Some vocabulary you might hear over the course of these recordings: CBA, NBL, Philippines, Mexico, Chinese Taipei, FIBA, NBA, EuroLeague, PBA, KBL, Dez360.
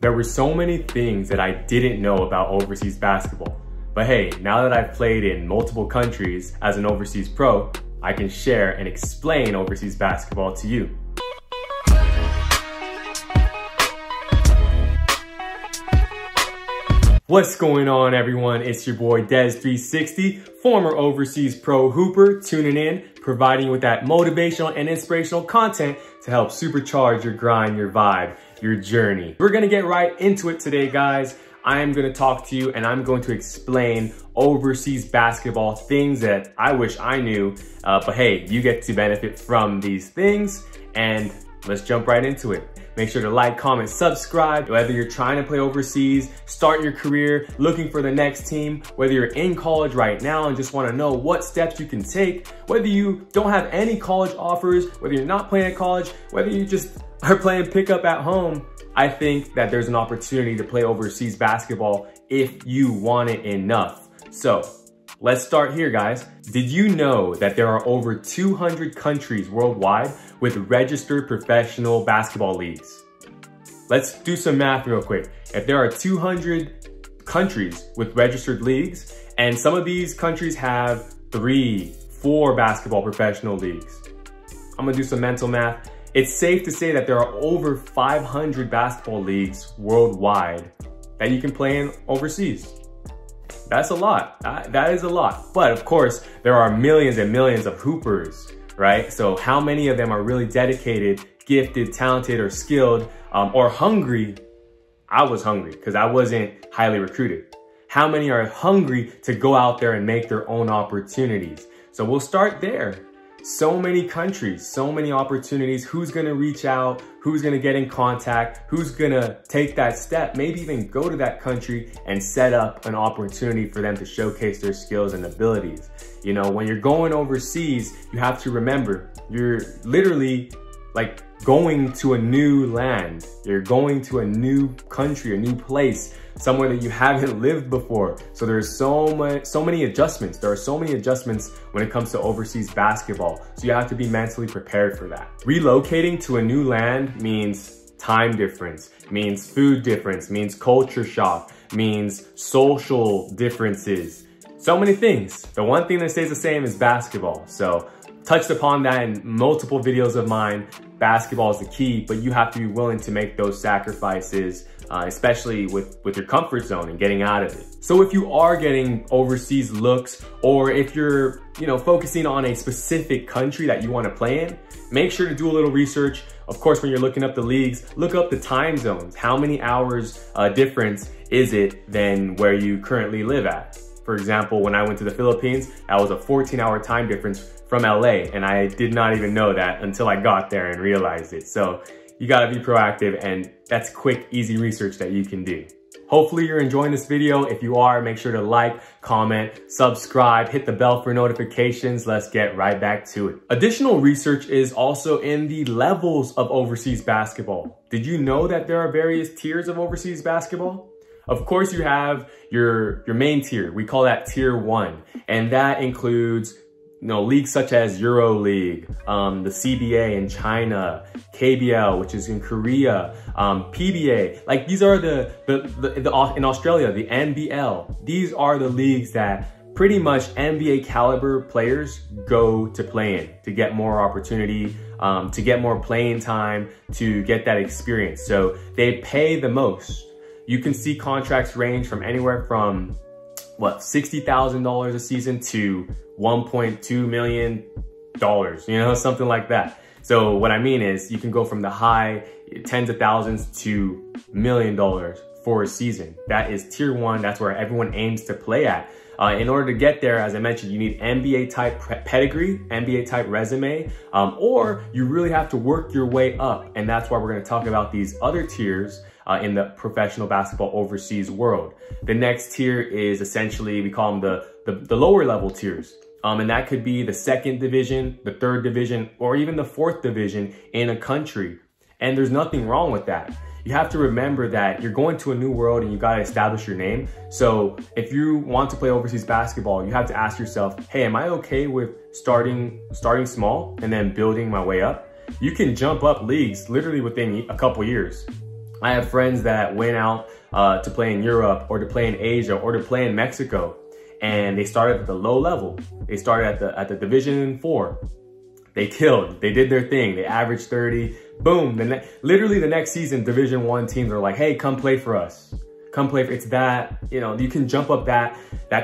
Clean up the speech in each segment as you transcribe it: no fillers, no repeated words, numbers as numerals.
There were so many things that I didn't know about overseas basketball. But hey, now that I've played in multiple countries as an overseas pro, I can share and explain overseas basketball to you. What's going on, everyone? It's your boy Dez360, former overseas pro hooper, tuning in, providing you with that motivational and inspirational content to help supercharge your grind, your vibe, your journey. We're gonna get right into it today, guys. I am gonna talk to you and I'm going to explain overseas basketball, things that I wish I knew, but hey, you get to benefit from these things, and let's jump right into it. Make sure to like, comment, subscribe, whether you're trying to play overseas, start your career, looking for the next team, whether you're in college right now and just wanna know what steps you can take, whether you don't have any college offers, whether you're not playing at college, whether you just are playing pickup at home, I think that there's an opportunity to play overseas basketball if you want it enough. So let's start here, guys. Did you know that there are over 200 countries worldwide with registered professional basketball leagues? Let's do some math real quick. If there are 200 countries with registered leagues, and some of these countries have 3, 4 basketball professional leagues, I'm gonna do some mental math. It's safe to say that there are over 500 basketball leagues worldwide that you can play in overseas. That's a lot. That is a lot. But of course, there are millions and millions of hoopers, right? So how many of them are really dedicated, gifted, talented, or skilled, or hungry? I was hungry because I wasn't highly recruited. How many are hungry to go out there and make their own opportunities? So we'll start there. So many countries, so many opportunities. Who's gonna reach out? Who's gonna get in contact? Who's gonna take that step? Maybe even go to that country and set up an opportunity for them to showcase their skills and abilities. You know, when you're going overseas, you have to remember, you're literally like going to a new land. You're going to a new country, a new place, somewhere that you haven't lived before. So there's so many adjustments. There are so many adjustments when it comes to overseas basketball. So you have to be mentally prepared for that. Relocating to a new land means time difference, means food difference, means culture shock, means social differences. So many things. The one thing that stays the same is basketball. So touched upon that in multiple videos of mine. Basketball is the key, but you have to be willing to make those sacrifices, especially with your comfort zone and getting out of it. So if you are getting overseas looks, or if you're focusing on a specific country that you want to play in, make sure to do a little research. Of course, when you're looking up the leagues, look up the time zones. How many hours difference is it than where you currently live at? For example, when I went to the Philippines, that was a 14-hour time difference from LA, and I did not even know that until I got there and realized it. So you gotta be proactive, and that's quick, easy research that you can do. Hopefully you're enjoying this video. If you are, make sure to like, comment, subscribe, hit the bell for notifications. Let's get right back to it. Additional research is also in the levels of overseas basketball. Did you know that there are various tiers of overseas basketball? Of course, you have your main tier. We call that tier 1, and that includes leagues such as EuroLeague, the CBA in China, KBL, which is in Korea, PBA. Like, these are in Australia, the NBL. These are the leagues that pretty much NBA caliber players go to play in to get more opportunity, to get more playing time, to get that experience. So they pay the most. You can see contracts range from anywhere from $60,000 a season to $1.2 million, something like that. So what I mean is, you can go from the high tens of thousands to $1 million for a season. That is tier 1. That's where everyone aims to play at. In order to get there, as I mentioned, you need NBA type pedigree, NBA type resume, or you really have to work your way up. And that's why we're going to talk about these other tiers in the professional basketball overseas world. The next tier is essentially, we call them the lower level tiers. And that could be the 2nd division, the 3rd division, or even the 4th division in a country. And there's nothing wrong with that. You have to remember that you're going to a new world and you gotta establish your name. So if you want to play overseas basketball, you have to ask yourself, hey, am I okay with starting small and then building my way up? You can jump up leagues literally within a couple years. I have friends that went out to play in Europe or to play in Asia or to play in Mexico, and they started at the low level. They started at the Division 4. They killed. They did their thing. They averaged 30. Boom. Literally the next season, Division 1 teams are like, hey, come play for us. Come play for, it's that, you know, you can jump up that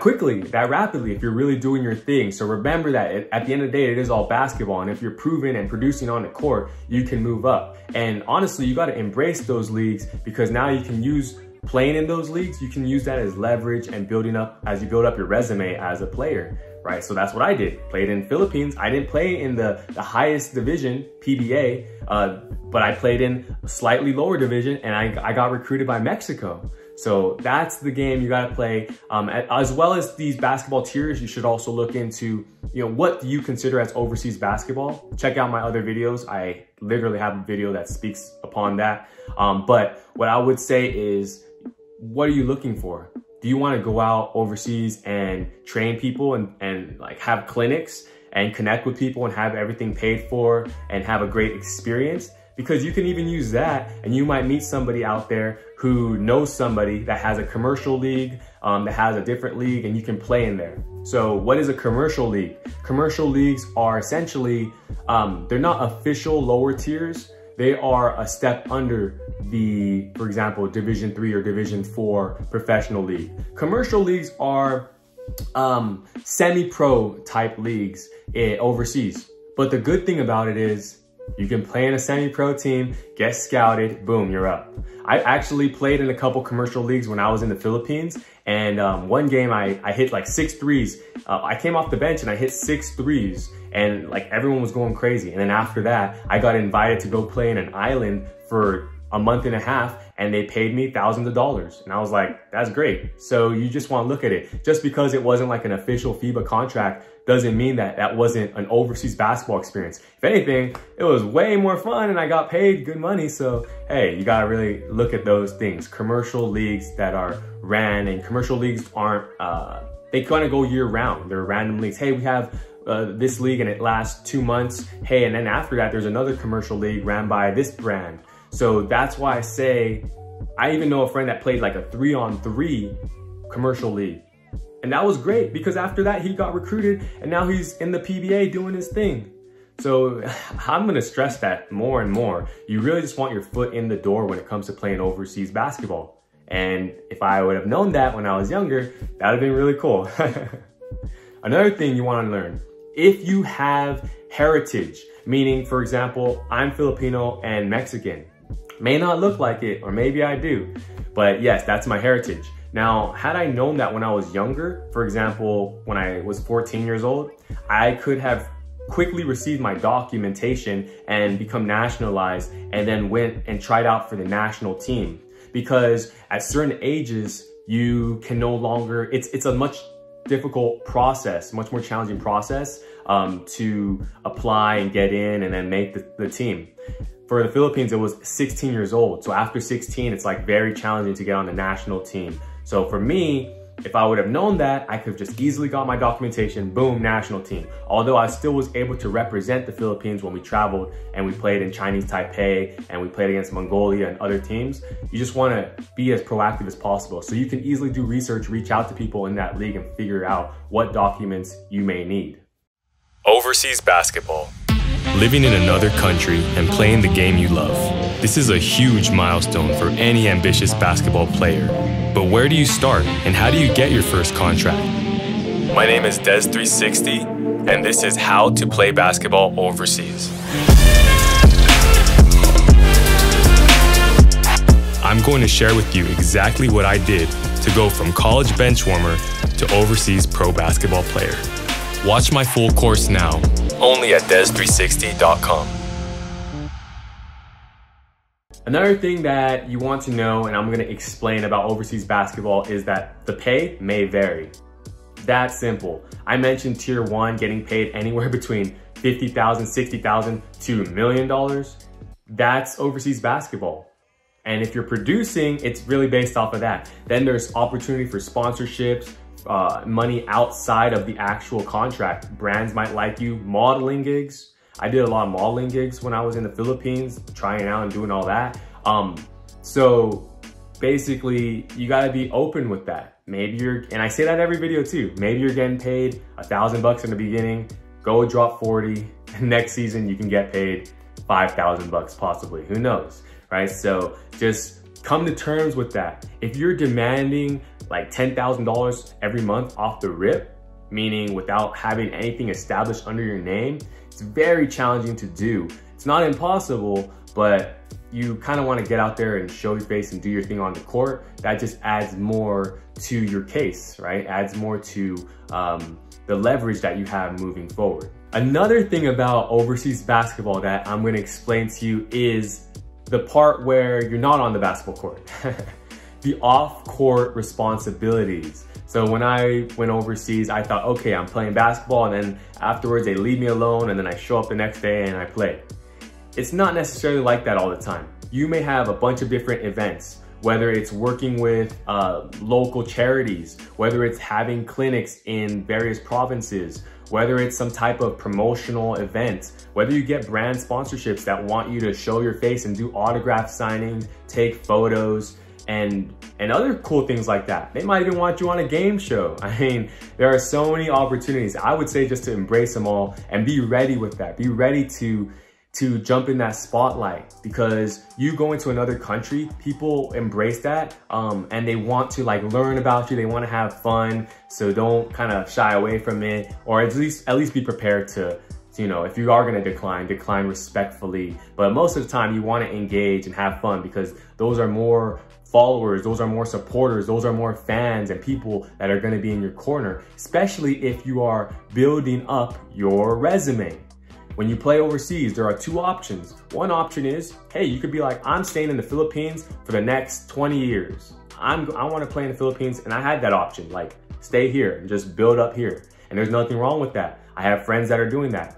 quickly, that rapidly if you're really doing your thing. So remember that at the end of the day, it is all basketball. And if you're proven and producing on the court, you can move up. And honestly, you got to embrace those leagues, because now you can use playing in those leagues. You can use that as leverage and building up as you build up your resume as a player, right? So that's what I did. Played in Philippines. I didn't play in the highest division, PBA, but I played in a slightly lower division, and I got recruited by Mexico. So that's the game you gotta play. As well as these basketball tiers, you should also look into, you know, what do you consider as overseas basketball? Check out my other videos. I literally have a video that speaks upon that. But what I would say is, what are you looking for? Do you wanna go out overseas and train people and like have clinics and connect with people and have everything paid for and have a great experience? Because you can even use that, and you might meet somebody out there who knows somebody that has a commercial league, that has a different league, and you can play in there. So what is a commercial league? Commercial leagues are essentially, they're not official lower tiers. They are a step under the, for example, Division 3 or Division 4 professional league. Commercial leagues are semi-pro type leagues overseas. But the good thing about it is, you can play in a semi-pro team, get scouted, boom, you're up. I actually played in a couple commercial leagues when I was in the Philippines, and one game I hit like 6 threes. I came off the bench and I hit 6 threes, and like everyone was going crazy. And then after that, I got invited to go play in an island for a month and a half, and they paid me thousands of dollars. And I was like, that's great. So you just want to look at it. Just because it wasn't like an official FIBA contract doesn't mean that that wasn't an overseas basketball experience. If anything, it was way more fun and I got paid good money. So hey, you gotta really look at those things. Commercial leagues that are ran, and commercial leagues aren't, they kind of go year round. They're random leagues. Hey, we have this league and it lasts 2 months. Hey, and then after that, there's another commercial league ran by this brand. So that's why I say, I even know a friend that played like a 3-on-3 commercial league. And that was great, because after that he got recruited and now he's in the PBA doing his thing. So I'm gonna stress that more and more. You really just want your foot in the door when it comes to playing overseas basketball. And if I would have known that when I was younger, that would have been really cool. Another thing you wanna learn, if you have heritage, meaning, for example, I'm Filipino and Mexican. May not look like it, or maybe I do, but yes, that's my heritage. Now, had I known that when I was younger, for example, when I was 14 years old, I could have quickly received my documentation and become nationalized, and then went and tried out for the national team. Because at certain ages, you can no longer, it's a much difficult process, much more challenging process to apply and get in and then make the team. For the Philippines, it was 16 years old. So after 16, it's like very challenging to get on the national team. So for me, if I would have known that, I could have just easily got my documentation, boom, national team. Although I still was able to represent the Philippines when we traveled and we played in Chinese Taipei and we played against Mongolia and other teams. You just want to be as proactive as possible. So you can easily do research, reach out to people in that league and figure out what documents you may need. Overseas basketball. Living in another country and playing the game you love. This is a huge milestone for any ambitious basketball player. But where do you start, and how do you get your first contract? My name is Dez360, and this is how to play basketball overseas. I'm going to share with you exactly what I did to go from college bench warmer to overseas pro basketball player. Watch my full course now, only at Dez360.com. Another thing that you want to know, and I'm gonna explain about overseas basketball, is that the pay may vary. That simple. I mentioned Tier 1 getting paid anywhere between $50,000, $60,000 to $1 million. That's overseas basketball. And if you're producing, it's really based off of that. Then there's opportunity for sponsorships, money outside of the actual contract. Brands might like you, modeling gigs. I did a lot of modeling gigs when I was in the Philippines, trying out and doing all that. So basically, you gotta be open with that. Maybe you're, and I say that in every video too, maybe you're getting paid $1,000 in the beginning, go drop 40, next season you can get paid $5,000 possibly, who knows, right? So just come to terms with that. If you're demanding like $10,000 every month off the rip, meaning without having anything established under your name, it's very challenging to do. It's not impossible, but you kind of want to get out there and show your face and do your thing on the court. That just adds more to your case, right? Adds more to the leverage that you have moving forward. Another thing about overseas basketball that I'm going to explain to you is the part where you're not on the basketball court. The off-court responsibilities. So when I went overseas, I thought, okay, I'm playing basketball, and then afterwards they leave me alone, and then I show up the next day and I play. It's not necessarily like that all the time. You may have a bunch of different events, whether it's working with local charities, whether it's having clinics in various provinces, whether it's some type of promotional event, whether you get brand sponsorships that want you to show your face and do autograph signings, take photos, and other cool things like that. They might even want you on a game show. I mean, there are so many opportunities. I would say just to embrace them all and be ready with that. Be ready to jump in that spotlight, because you go into another country, people embrace that and they want to like learn about you. They want to have fun. So don't kind of shy away from it, or at least be prepared to, you know, if you are going to decline respectfully. But most of the time you want to engage and have fun, because those are more followers, those are more supporters, those are more fans and people that are going to be in your corner, especially if you are building up your resume. When you play overseas, there are two options. One option is, hey, you could be like, I'm staying in the Philippines for the next 20 years. I want to play in the Philippines, and I had that option, like stay here and just build up here. And there's nothing wrong with that. I have friends that are doing that.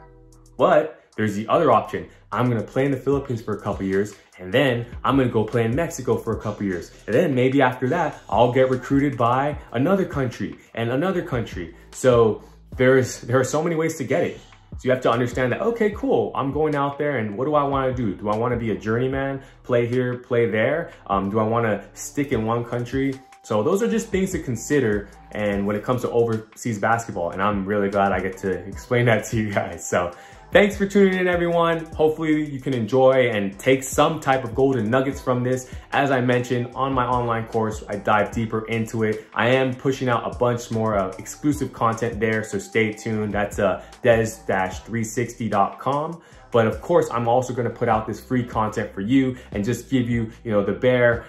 But there's the other option. I'm going to play in the Philippines for a couple years, and then I'm going to go play in Mexico for a couple years. And then maybe after that, I'll get recruited by another country and another country. So there are so many ways to get it. So you have to understand that, okay, cool, I'm going out there, and what do I want to do? Do I want to be a journeyman, play here, play there? Do I want to stick in one country? So those are just things to consider, and when it comes to overseas basketball, and I'm really glad I get to explain that to you guys. So thanks for tuning in, everyone. Hopefully you can enjoy and take some type of golden nuggets from this. As I mentioned, on my online course, I dive deeper into it. I am pushing out a bunch more of exclusive content there, so stay tuned. That's Dez360.com. But of course, I'm also gonna put out this free content for you and just give you, you know, the bare,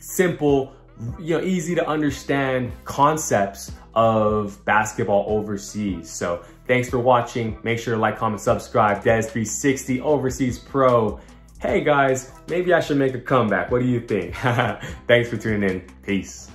simple, you know, easy to understand concepts of basketball overseas. So thanks for watching. Make sure to like, comment, subscribe. Dez360 Overseas Pro. Hey guys, maybe I should make a comeback. What do you think? Thanks for tuning in. Peace.